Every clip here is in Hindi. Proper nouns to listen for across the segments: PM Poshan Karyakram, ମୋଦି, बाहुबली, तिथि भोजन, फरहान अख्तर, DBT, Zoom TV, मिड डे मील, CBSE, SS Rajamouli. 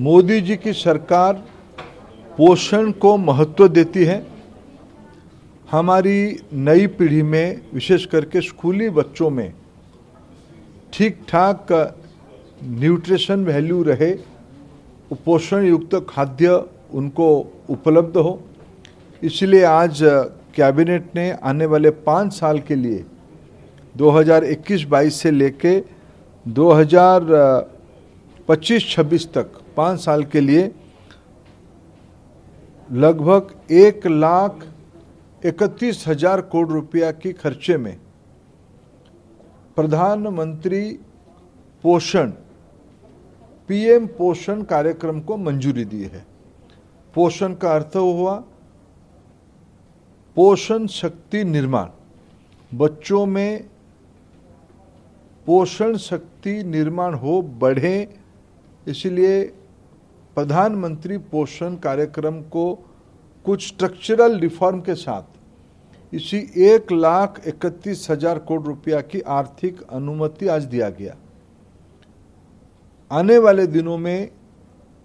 मोदी जी की सरकार पोषण को महत्व देती है। हमारी नई पीढ़ी में विशेष करके स्कूली बच्चों में ठीक ठाक न्यूट्रिशन वैल्यू रहे, पोषण युक्त खाद्य उनको उपलब्ध हो, इसलिए आज कैबिनेट ने आने वाले 5 साल के लिए 2021-22 से लेके 2025-26 तक 5 साल के लिए लगभग 1,31,000 करोड़ रुपया की खर्चे में प्रधानमंत्री पोषण पीएम पोषण कार्यक्रम को मंजूरी दी है। पोषण का अर्थ हुआ पोषण शक्ति निर्माण, बच्चों में पोषण शक्ति निर्माण हो, बढ़े, इसलिए प्रधानमंत्री पोषण कार्यक्रम को कुछ स्ट्रक्चरल रिफॉर्म के साथ इसी 1,31,000 करोड़ रुपया की आर्थिक अनुमति आज दिया गया। आने वाले दिनों में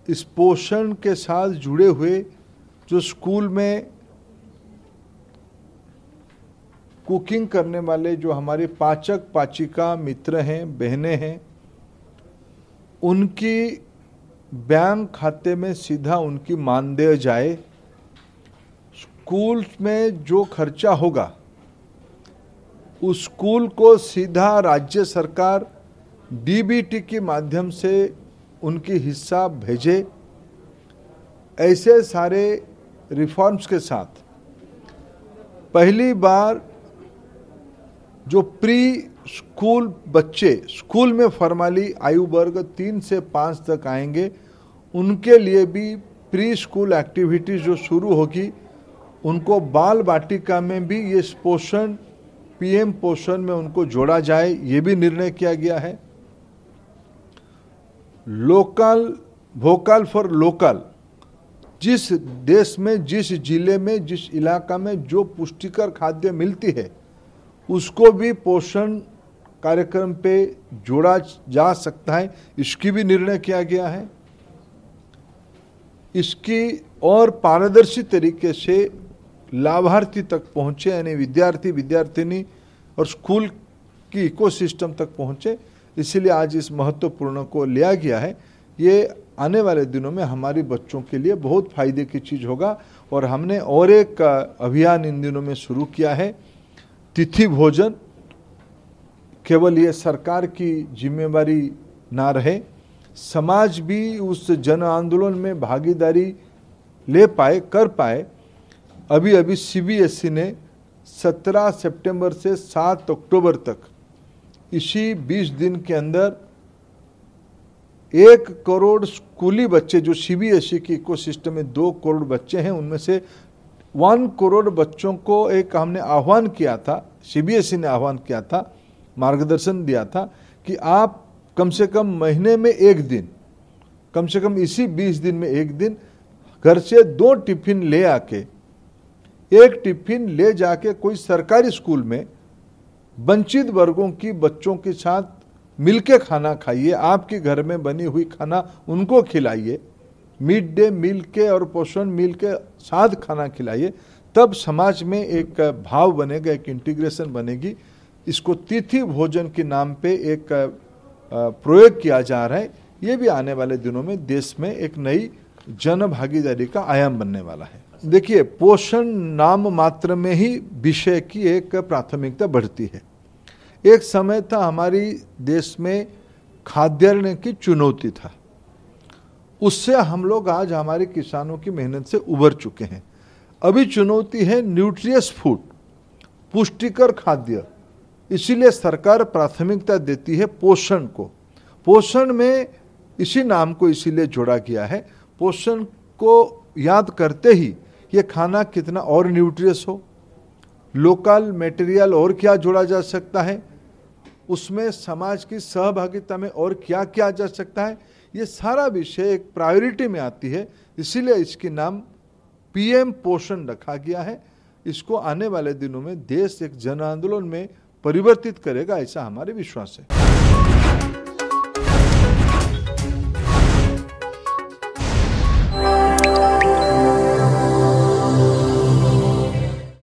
इस पोषण के साथ जुड़े हुए जो स्कूल में कुकिंग करने वाले जो हमारे पाचक पाचिका मित्र हैं, बहनें हैं, उनकी बैंक खाते में सीधा उनकी मानदेय जाए। स्कूल में जो खर्चा होगा उस स्कूल को सीधा राज्य सरकार डीबीटी के माध्यम से उनकी हिस्सा भेजे। ऐसे सारे रिफॉर्म्स के साथ पहली बार जो प्री स्कूल बच्चे स्कूल में फॉर्मली आयु वर्ग 3 से 5 तक आएंगे, उनके लिए भी प्री स्कूल एक्टिविटीज जो शुरू होगी उनको बाल वाटिका में भी ये पोषण पीएम पोषण में उनको जोड़ा जाए, ये भी निर्णय किया गया है। लोकल वोकल फॉर लोकल, जिस देश में, जिस जिले में, जिस इलाका में जो पुष्टिकर खाद्य मिलती है उसको भी पोषण कार्यक्रम पे जोड़ा जा सकता है, इसकी भी निर्णय किया गया है। इसकी और पारदर्शी तरीके से लाभार्थी तक पहुँचे, यानी विद्यार्थी विद्यार्थिनी और स्कूल की इकोसिस्टम तक पहुँचे, इसलिए आज इस महत्वपूर्ण को लिया गया है। ये आने वाले दिनों में हमारे बच्चों के लिए बहुत फायदे की चीज़ होगा। और हमने और एक अभियान इन दिनों में शुरू किया है, तिथि भोजन। केवल ये सरकार की जिम्मेवारी ना रहे, समाज भी उस जन आंदोलन में भागीदारी ले पाए, कर पाए। अभी अभी CBSE ने 17 सितंबर से 7 अक्टूबर तक इसी 20 दिन के अंदर 1 करोड़ स्कूली बच्चे जो CBSE की इकोसिस्टम में 2 करोड़ बच्चे हैं, उनमें से 1 करोड़ बच्चों को एक हमने आह्वान किया था, CBSE ने आह्वान किया था, मार्गदर्शन दिया था कि आप कम से कम महीने में एक दिन, कम से कम इसी 20 दिन में एक दिन घर से 2 टिफिन ले आके, 1 टिफिन ले जाके कोई सरकारी स्कूल में वंचित वर्गों की बच्चों के साथ मिलके खाना खाइए। आपके घर में बनी हुई खाना उनको खिलाइए, मिड डे मील के और पोषण मील के साथ खाना खिलाइए, तब समाज में एक भाव बनेगा, एक इंटीग्रेशन बनेगी। इसको तिथि भोजन के नाम पे एक प्रयोग किया जा रहा है। ये भी आने वाले दिनों में देश में एक नई जन भागीदारी का आयाम बनने वाला है। देखिए, पोषण नाम मात्र में ही विषय की एक प्राथमिकता बढ़ती है। एक समय था हमारी देश में खाद्यान्न की चुनौती था, उससे हम लोग आज हमारे किसानों की मेहनत से उबर चुके हैं। अभी चुनौती है न्यूट्रियस फूड, पुष्टिकर खाद्य, इसीलिए सरकार प्राथमिकता देती है पोषण को। पोषण में इसी नाम को इसीलिए जोड़ा गया है। पोषण को याद करते ही ये खाना कितना और न्यूट्रियस हो, लोकल मटेरियल और क्या जोड़ा जा सकता है, उसमें समाज की सहभागिता में और क्या किया जा सकता है, ये सारा विषय एक प्रायोरिटी में आती है, इसीलिए इसके नाम पीएम पोषण रखा गया है। इसको आने वाले दिनों में देश एक जन आंदोलन में परिवर्तित करेगा, ऐसा हमारे विश्वास है।